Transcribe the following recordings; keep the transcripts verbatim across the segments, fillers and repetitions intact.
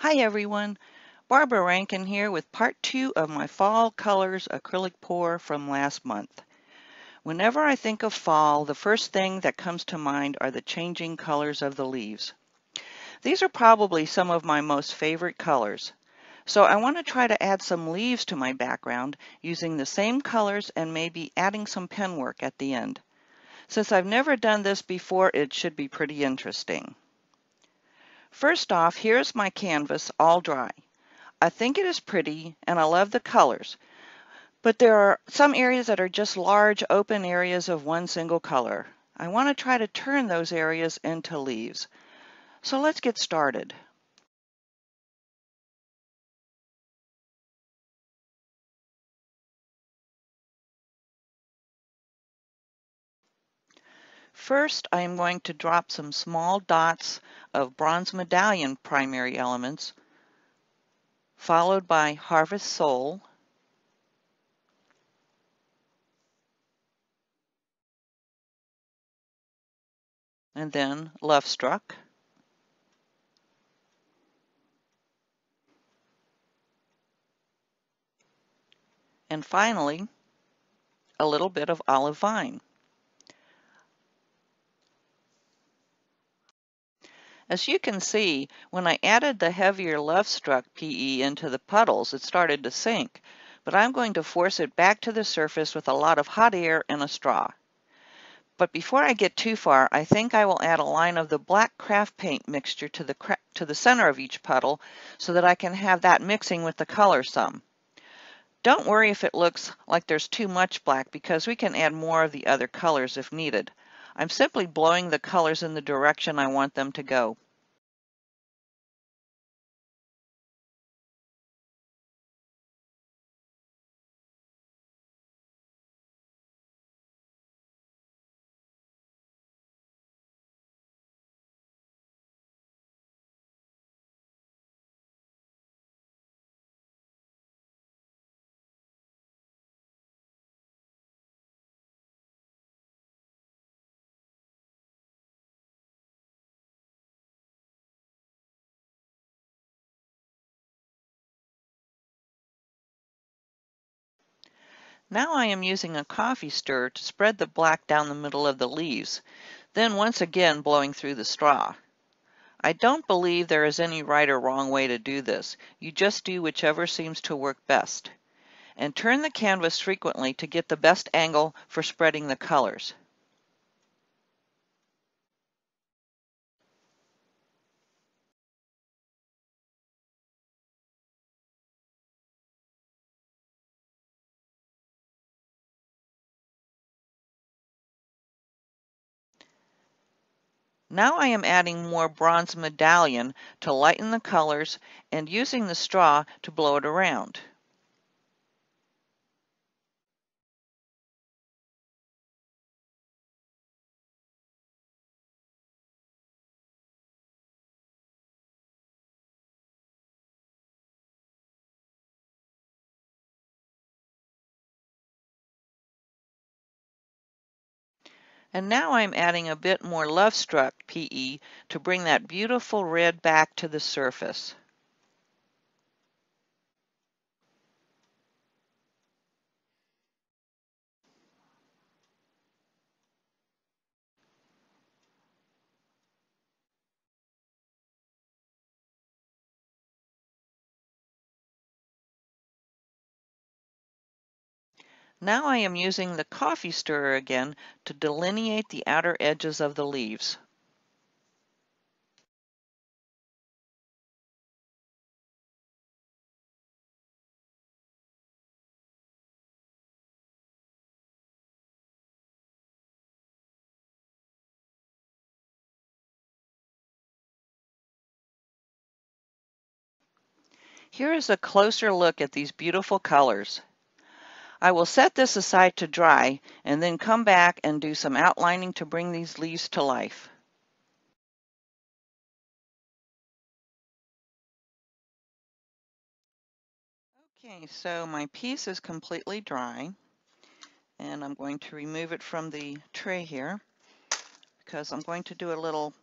Hi everyone, Barbara Rankin here with part two of my Fall Colors acrylic pour from last month. Whenever I think of fall, the first thing that comes to mind are the changing colors of the leaves. These are probably some of my most favorite colors, so I want to try to add some leaves to my background using the same colors and maybe adding some pen work at the end. Since I've never done this before, it should be pretty interesting. First off, here's my canvas all dry. I think it is pretty and I love the colors, but there are some areas that are just large open areas of one single color. I want to try to turn those areas into leaves. So let's get started. First, I am going to drop some small dots of Bronze Medallion Primary Elements, followed by Harvest Sol, and then Love Struck, and finally, a little bit of Olive Vine. As you can see, when I added the heavier Love Struck P E into the puddles, it started to sink, but I'm going to force it back to the surface with a lot of hot air and a straw. But before I get too far, I think I will add a line of the black craft paint mixture to the, cra to the center of each puddle so that I can have that mixing with the color some. Don't worry if it looks like there's too much black because we can add more of the other colors if needed. I'm simply blowing the colors in the direction I want them to go. Now I am using a coffee stirrer to spread the black down the middle of the leaves, then once again blowing through the straw. I don't believe there is any right or wrong way to do this. You just do whichever seems to work best. And turn the canvas frequently to get the best angle for spreading the colors. Now I am adding more Bronze Medallion to lighten the colors and using the straw to blow it around. And now I'm adding a bit more Love Struck P E to bring that beautiful red back to the surface. Now I am using the coffee stirrer again to delineate the outer edges of the leaves. Here is a closer look at these beautiful colors. I will set this aside to dry and then come back and do some outlining to bring these leaves to life. Okay, so my piece is completely dry and I'm going to remove it from the tray here because I'm going to do a little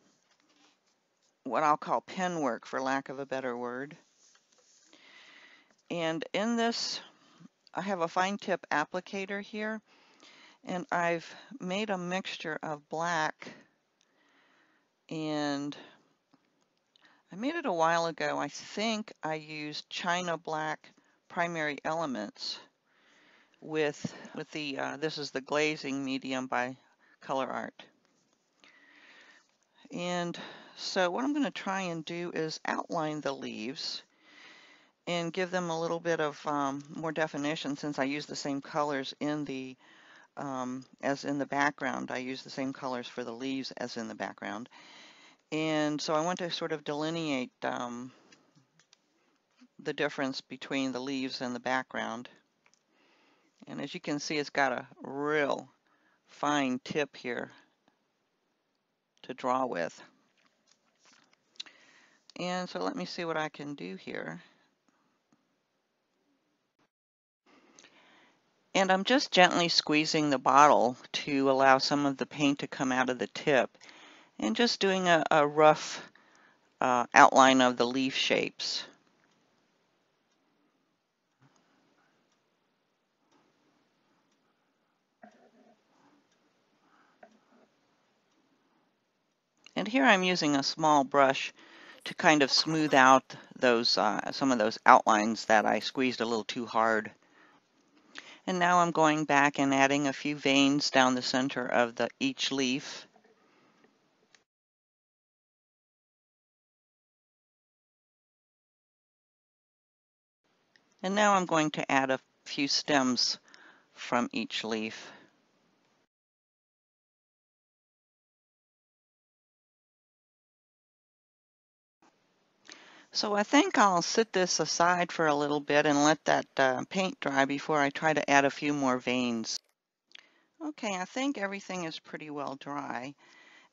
what I'll call pen work, for lack of a better word. And in this, I have a fine tip applicator here, and I've made a mixture of black, and I made it a while ago. I think I used China Black Primary Elements with with the uh, this is the Glazing Medium by ColorArt. And so what I'm going to try and do is outline the leaves and give them a little bit of um, more definition, since I use the same colors in the um, as in the background. I use the same colors for the leaves as in the background. And so I want to sort of delineate um, the difference between the leaves and the background. And as you can see, it's got a real fine tip here to draw with. And so let me see what I can do here. And I'm just gently squeezing the bottle to allow some of the paint to come out of the tip, and just doing a, a rough uh, outline of the leaf shapes. And here I'm using a small brush to kind of smooth out those uh, some of those outlines that I squeezed a little too hard. And now I'm going back and adding a few veins down the center of the each leaf. And now I'm going to add a few stems from each leaf. So I think I'll sit this aside for a little bit and let that uh, paint dry before I try to add a few more veins. Okay, I think everything is pretty well dry.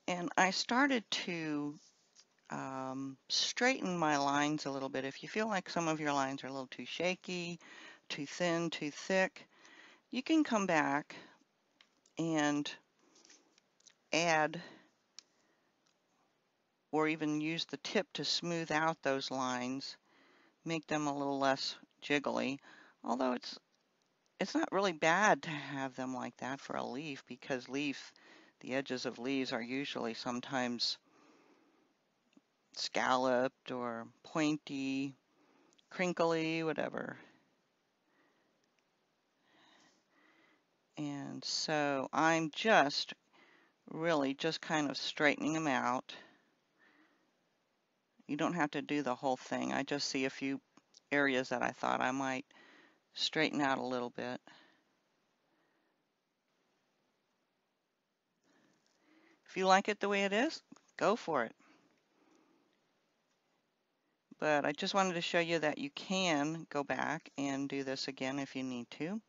And I started to um, straighten my lines a little bit. If you feel like some of your lines are a little too shaky, too thin, too thick, you can come back and add or even use the tip to smooth out those lines, make them a little less jiggly. Although it's it's not really bad to have them like that for a leaf, because leaf, the edges of leaves are usually sometimes scalloped or pointy, crinkly, whatever. And so I'm just really just kind of straightening them out. You don't have to do the whole thing. I just see a few areas that I thought I might straighten out a little bit. If you like it the way it is, go for it. But I just wanted to show you that you can go back and do this again if you need to.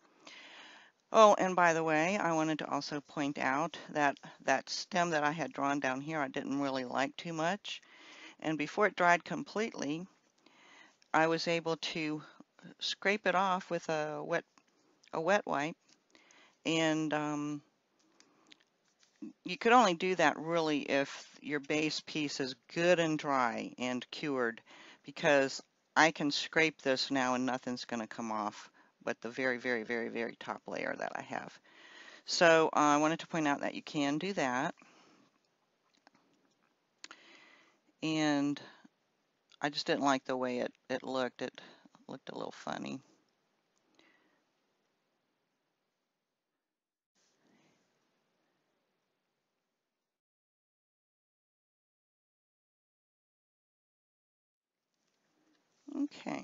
Oh, and by the way, I wanted to also point out that that stem that I had drawn down here, I didn't really like too much. And before it dried completely, I was able to scrape it off with a wet a wet wipe. And um, you could only do that really if your base piece is good and dry and cured, because I can scrape this now and nothing's going to come off but the very, very, very, very top layer that I have. So uh, I wanted to point out that you can do that. And I just didn't like the way it, it looked. It looked a little funny. Okay.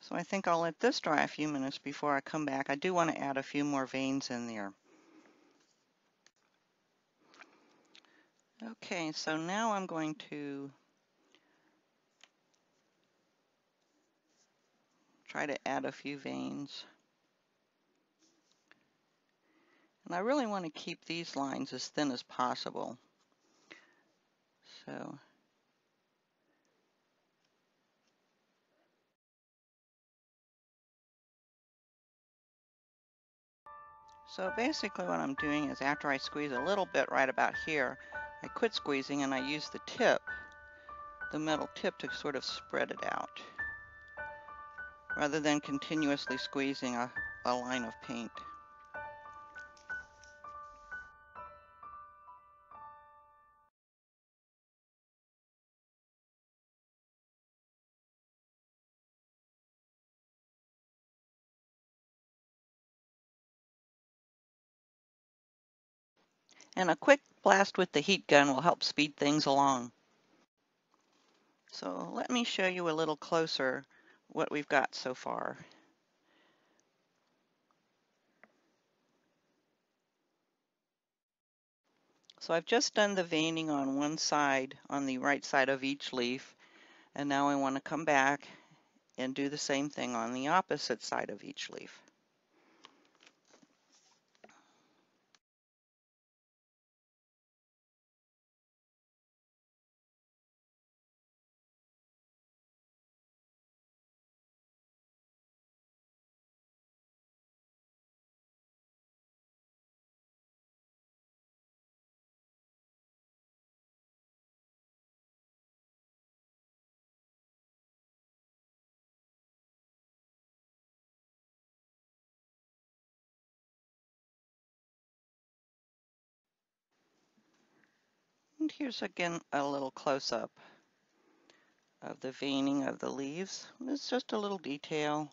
So I think I'll let this dry a few minutes before I come back. I do want to add a few more veins in there. Okay, so now I'm going to try to add a few veins. And I really want to keep these lines as thin as possible. So So basically what I'm doing is, after I squeeze a little bit right about here, I quit squeezing and I used the tip, the metal tip, to sort of spread it out, rather than continuously squeezing a, a line of paint. And a quick blast with the heat gun will help speed things along. So let me show you a little closer what we've got so far. So I've just done the veining on one side, on the right side of each leaf, and now I want to come back and do the same thing on the opposite side of each leaf. And here's again a little close-up of the veining of the leaves. It's just a little detail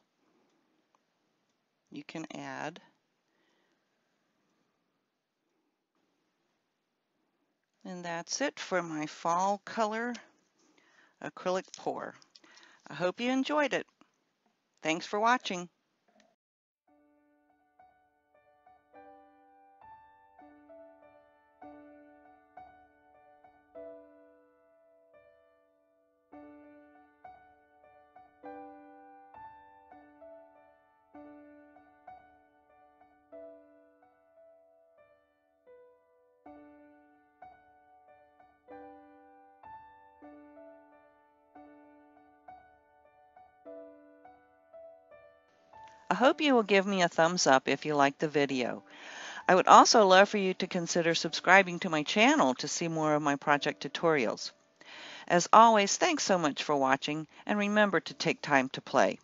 you can add. And that's it for my fall color acrylic pour. I hope you enjoyed it. Thanks for watching. I hope you will give me a thumbs up if you like the video. I would also love for you to consider subscribing to my channel to see more of my project tutorials. As always, thanks so much for watching, and remember to take time to play.